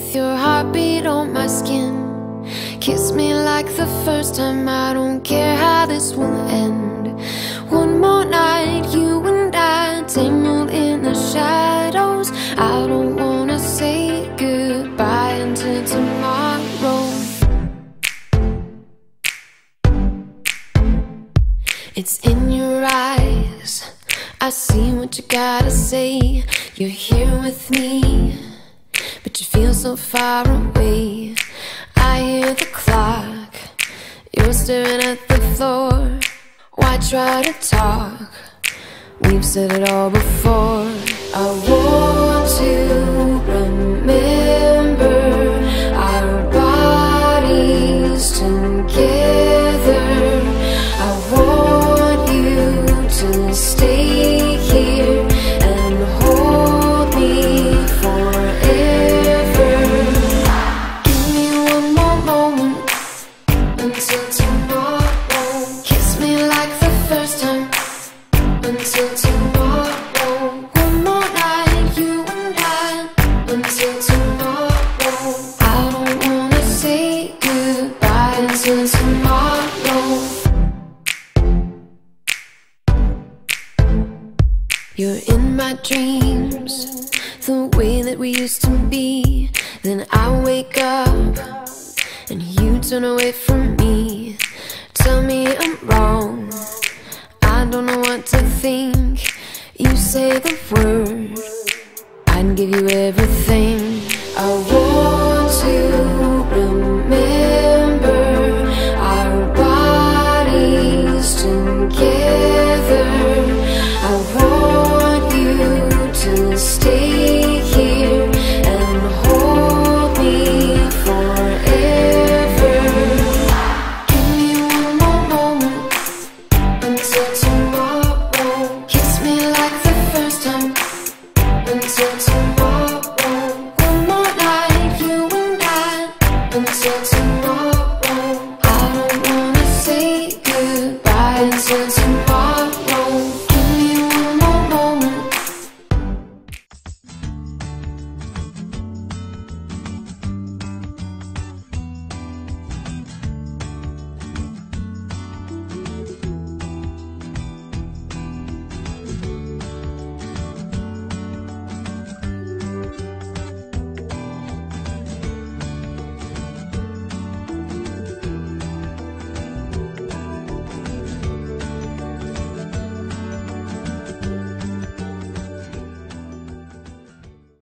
with your heartbeat on my skin. Kiss me like the first time, I don't care how this will end. One more night, you and I tangled in the shadows. I don't wanna say goodbye until tomorrow. It's in your eyes, I see what you gotta say. You're here with me, but you feel so far away. I hear the clock, you're staring at the floor. Why try to talk? We've said it all before. I want to remember our bodies together. I want you to stay here and hold me forever. Give me one more moment until tomorrow. Kiss me like the first time until tomorrow. One more night, you and I until tomorrow. I don't wanna say goodbye until tomorrow. You're in my dreams, the way that we used to be. Then I wake up, and you turn away from me. Tell me I'm wrong, I don't know what to think. You say the word, I'd give you everything. I want